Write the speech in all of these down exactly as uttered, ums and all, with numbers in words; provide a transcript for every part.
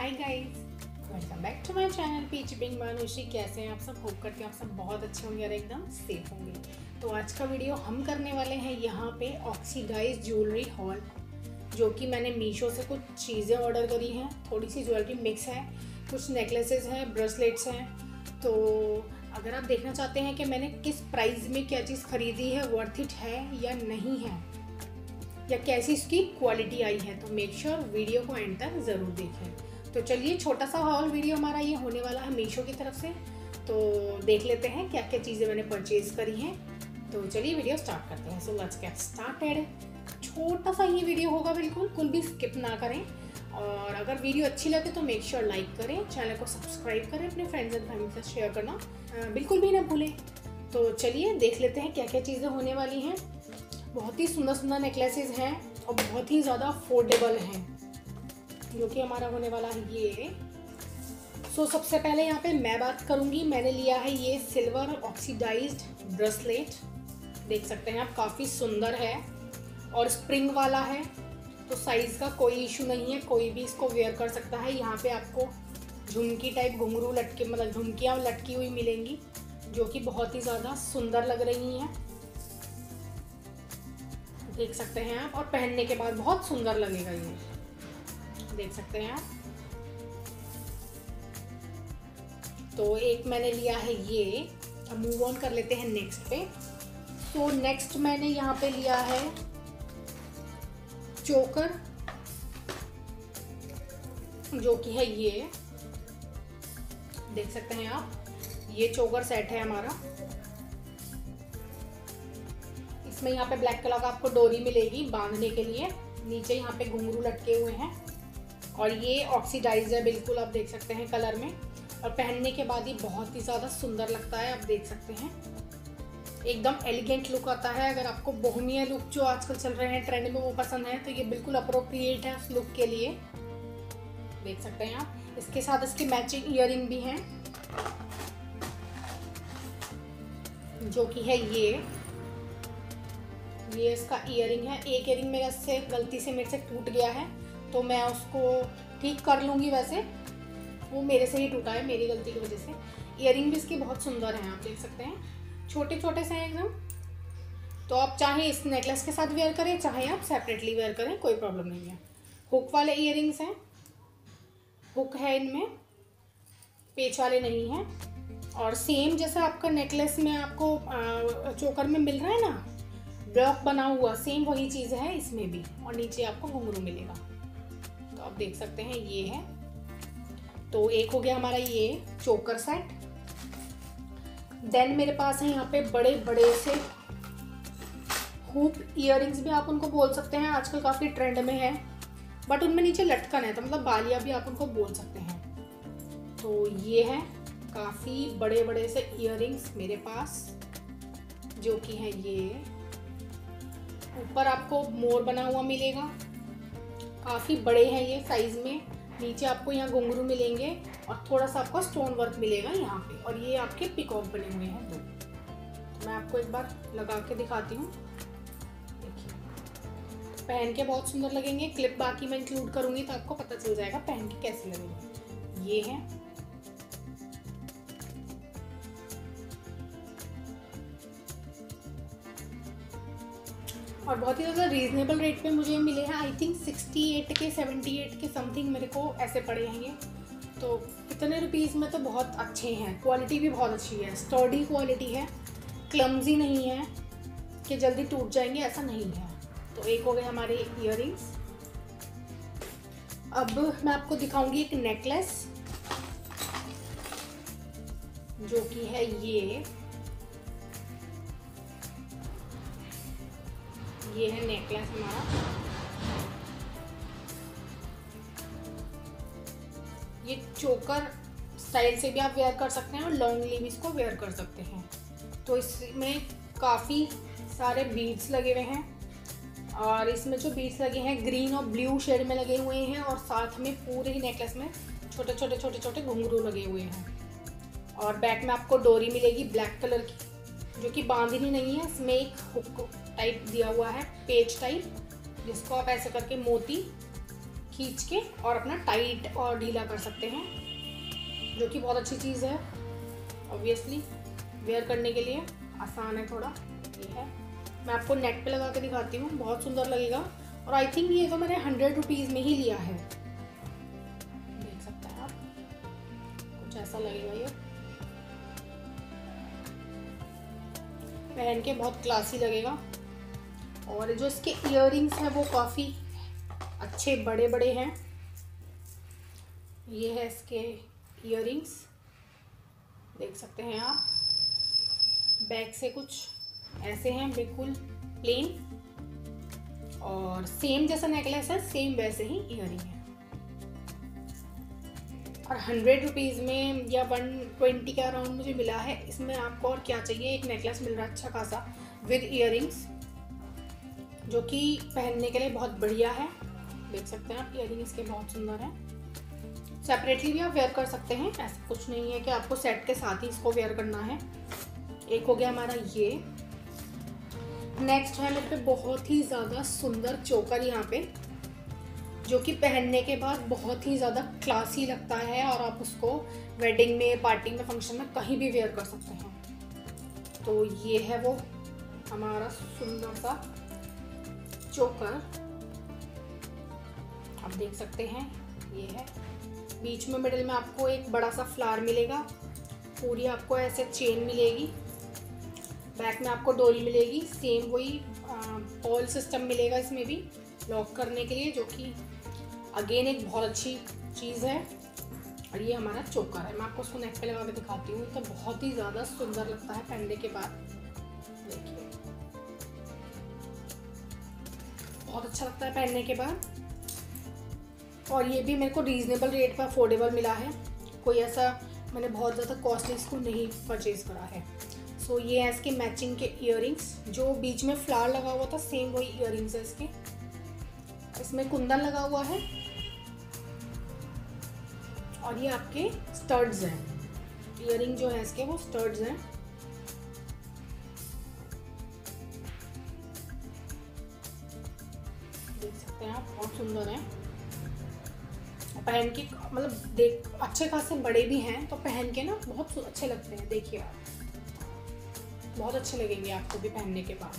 Hi guys, welcome back to my channel peach Bing Manushi. कैसे हैं आप सब? होप करते हैं आप सब बहुत अच्छे होंगे और एकदम सेफ होंगे। तो आज का वीडियो हम करने वाले हैं यहाँ पे ऑक्सीडाइज ज्वेलरी हॉल, जो कि मैंने मीशो से कुछ चीज़ें ऑर्डर करी हैं। थोड़ी सी ज्वेलरी मिक्स है, कुछ नेकलेसेस हैं, ब्रेसलेट्स हैं। तो अगर आप देखना चाहते हैं कि मैंने किस प्राइस में क्या चीज़ खरीदी है, वर्थ इट है या नहीं है, या कैसी इसकी क्वालिटी आई है, तो मेक श्योर वीडियो को एंड तक ज़रूर देखें। तो चलिए, छोटा सा हॉल वीडियो हमारा ये होने वाला है मीशो की तरफ से। तो देख लेते हैं क्या क्या चीज़ें मैंने परचेज़ करी हैं। तो चलिए वीडियो स्टार्ट करते हैं। So let's get started. छोटा सा ये वीडियो होगा, बिल्कुल कुल भी स्किप ना करें। और अगर वीडियो अच्छी लगे तो मेक श्योर लाइक करें, चैनल को सब्सक्राइब करें, अपने फ्रेंड्स एंड फैमिली से शेयर करना बिल्कुल भी ना भूलें। तो चलिए देख लेते हैं क्या क्या चीज़ें होने वाली हैं। बहुत ही सुंदर सुंदर नेकलेसेस हैं और बहुत ही ज़्यादा अफोर्डेबल हैं, जो कि हमारा होने वाला है ये। सो so, सबसे पहले यहाँ पे मैं बात करूँगी। मैंने लिया है ये सिल्वर ऑक्सीडाइज्ड ब्रेसलेट। देख सकते हैं आप, काफ़ी सुंदर है और स्प्रिंग वाला है, तो साइज़ का कोई इशू नहीं है, कोई भी इसको वेयर कर सकता है। यहाँ पे आपको झुमकी टाइप घुंघरू लटके, मतलब झुमकियाँ लटकी हुई मिलेंगी, जो कि बहुत ही ज़्यादा सुंदर लग रही हैं। देख सकते हैं आप, और पहनने के बाद बहुत सुंदर लगेगा ये। देख सकते हैं आप। तो एक मैंने लिया है ये। अब मूव ऑन कर लेते हैं नेक्स्ट पे। तो नेक्स्ट मैंने यहाँ पे लिया है चोकर, जो कि है ये। देख सकते हैं आप, ये चोकर सेट है हमारा। इसमें यहाँ पे ब्लैक कलर का आपको डोरी मिलेगी बांधने के लिए। नीचे यहाँ पे घुंघरू लटके हुए हैं और ये ऑक्सीडाइज है बिल्कुल, आप देख सकते हैं कलर में। और पहनने के बाद ये बहुत ही ज़्यादा सुंदर लगता है, आप देख सकते हैं। एकदम एलिगेंट लुक आता है। अगर आपको बोहेमियन लुक जो आजकल चल रहे हैं ट्रेंड में वो पसंद है, तो ये बिल्कुल अप्रोप्रिएट है उस लुक के लिए। देख सकते हैं आप, इसके साथ इसके मैचिंग ईयररिंग भी हैं, जो कि है ये। ये इसका ईयरिंग है। एक ईयरिंग मेरा से गलती से मेरे से टूट गया है, तो मैं उसको ठीक कर लूँगी। वैसे वो मेरे से ही टूटा है, मेरी गलती की वजह से। ईयरिंग भी इसकी बहुत सुंदर है, आप देख सकते हैं, छोटे छोटे से हैं एकदम। तो आप चाहे इस नेकलेस के साथ वेयर करें, चाहे आप सेपरेटली वेयर करें, कोई प्रॉब्लम नहीं है। हुक वाले ईयरिंग्स हैं, हुक है इनमें, पेच वाले नहीं हैं। और सेम जैसा आपका नेकलेस में आपको चोकर में मिल रहा है ना ब्लॉक बना हुआ, सेम वही चीज़ है इसमें भी। और नीचे आपको घुंघरू मिलेगा, तो आप देख सकते हैं ये है। तो एक हो गया हमारा ये चोकर सेट। देन मेरे पास है यहाँ पे बड़े बड़े से हुप इयररिंग्स, भी आप उनको बोल सकते हैं, आजकल काफ़ी ट्रेंड में है। बट उनमें नीचे लटकन है, तो मतलब बालिया भी आप उनको बोल सकते हैं। तो ये है काफ़ी बड़े बड़े से इयररिंग्स मेरे पास, जो कि है ये। ऊपर आपको मोर बना हुआ मिलेगा, काफ़ी बड़े हैं ये साइज़ में। नीचे आपको यहाँ घुंघरू मिलेंगे और थोड़ा सा आपको स्टोन वर्क मिलेगा यहाँ पे। और ये आपके पिकॉक बने हुए हैं दो, तो मैं आपको एक बार लगा के दिखाती हूँ। देखिए, पहन के बहुत सुंदर लगेंगे। क्लिप बाकी मैं इंक्लूड करूँगी, तो आपको पता चल जाएगा पहन के कैसे लगेंगे। ये है, और बहुत ही ज़्यादा रीज़नेबल रेट पे मुझे मिले हैं। आई थिंक अड़सठ के अठहत्तर के समथिंग मेरे को ऐसे पड़े हैं ये। तो इतने रुपीस में तो बहुत अच्छे हैं। क्वालिटी भी बहुत अच्छी है, स्टर्डी क्वालिटी है, क्लम्जी नहीं है कि जल्दी टूट जाएंगे, ऐसा नहीं है। तो एक हो गए हमारे इयररिंग्स। अब मैं आपको दिखाऊंगी एक नेकलेस, जो कि है ये। ये है नेकलेस हमारा। ये चोकर स्टाइल से भी आप वेयर कर सकते हैं और लॉन्ग लीव इसको वेयर कर सकते हैं। तो इसमें काफ़ी सारे बीड्स लगे हुए हैं, और इसमें जो बीड्स लगे हैं ग्रीन और ब्लू शेड में लगे हुए हैं। और साथ में पूरे ही नेकलेस में छोटे छोटे छोटे छोटे घुंघरू लगे हुए हैं। और बैक में आपको डोरी मिलेगी ब्लैक कलर की, जो कि बांधनी नहीं है। इसमें एक हुक टाइप दिया हुआ है, पेच टाइप, जिसको आप ऐसे करके मोती खींच के और अपना टाइट और ढीला कर सकते हैं, जो कि बहुत अच्छी चीज़ है। ऑब्वियसली वेयर करने के लिए आसान है थोड़ा, ये है। मैं आपको नेट पे लगा के दिखाती हूँ, बहुत सुंदर लगेगा। और आई थिंक ये तो मैंने हंड्रेड रुपीज़ में ही लिया है, देख सकते हैं आप, कुछ ऐसा लगेगा ये। पहन के बहुत क्लासी लगेगा। और जो इसके इयररिंग्स हैं वो काफ़ी अच्छे बड़े बड़े हैं। ये है इसके इयररिंग्स, देख सकते हैं आप। बैक से कुछ ऐसे हैं, बिल्कुल प्लेन, और सेम जैसा नेकलेस है सेम वैसे ही इयररिंग है। और हंड्रेड रुपीज़ में या वन ट्वेंटी के अराउंड मुझे मिला है। इसमें आपको और क्या चाहिए, एक नेकलेस मिल रहा है अच्छा खासा विद इयररिंग्स, जो कि पहनने के लिए बहुत बढ़िया है। देख सकते हैं आप, इयररिंग इसके बहुत सुंदर हैं। सेपरेटली भी आप वेयर कर सकते हैं, ऐसा कुछ नहीं है कि आपको सेट के साथ ही इसको वेयर करना है। एक हो गया हमारा ये। नेक्स्ट है मेरे पे बहुत ही ज़्यादा सुंदर चोकर यहाँ पे, जो कि पहनने के बाद बहुत ही ज़्यादा क्लासी लगता है और आप उसको वेडिंग में, पार्टी में, फंक्शन में कहीं भी वेयर कर सकते हैं। तो ये है वो हमारा सुंदर सा चोकर, आप देख सकते हैं। ये है, बीच में मिडिल में आपको एक बड़ा सा फ्लावर मिलेगा, पूरी आपको ऐसे चेन मिलेगी, बैक में आपको डोरी मिलेगी, सेम वही पॉल सिस्टम मिलेगा इसमें भी लॉक करने के लिए, जो कि अगेन एक बहुत अच्छी चीज़ है। और ये हमारा चोकर है, मैं आपको उसको नेक पे लगा के दिखाती हूँ। तो बहुत ही ज़्यादा सुंदर लगता है पहनने के बाद, देखिए बहुत अच्छा लगता है पहनने के बाद। और ये भी मेरे को रीज़नेबल रेट पर अफोर्डेबल मिला है, कोई ऐसा मैंने बहुत ज़्यादा कॉस्टली इसको नहीं परचेज़ करा है। सो so, ये है इसके मैचिंग के इयररिंग्स, जो बीच में फ्लावर लगा हुआ था सेम वही इयररिंग्स है इसके, इसमें कुंदन लगा हुआ है। और ये आपके स्टड्स हैं, इयररिंग जो है इसके वो स्टड्स हैं। देख सकते हैं आप, बहुत सुंदर हैं पहन के, मतलब देख अच्छे खासे बड़े भी हैं, तो पहन के ना बहुत अच्छे लगते हैं। देखिए आप, बहुत अच्छे लगेंगे आपको भी पहनने के बाद।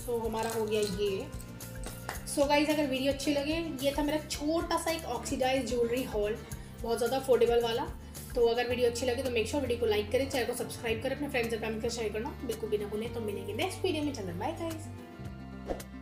सो so, हमारा हो गया ये। सो so, गाइज अगर वीडियो अच्छी लगे, ये था मेरा छोटा सा एक ऑक्सीडाइज ज्वेलरी हॉल, बहुत ज़्यादा अफोर्डेबल वाला। तो अगर वीडियो अच्छी लगे तो मेक श्योर वीडियो को लाइक करें, चैनल को सब्सक्राइब करें, अपने फ्रेंड्स और फैमिली को शेयर करना बिल्कुल भी ना भूलें। तो मिलेंगे नेक्स्ट वीडियो में, चलना बाय गाइज।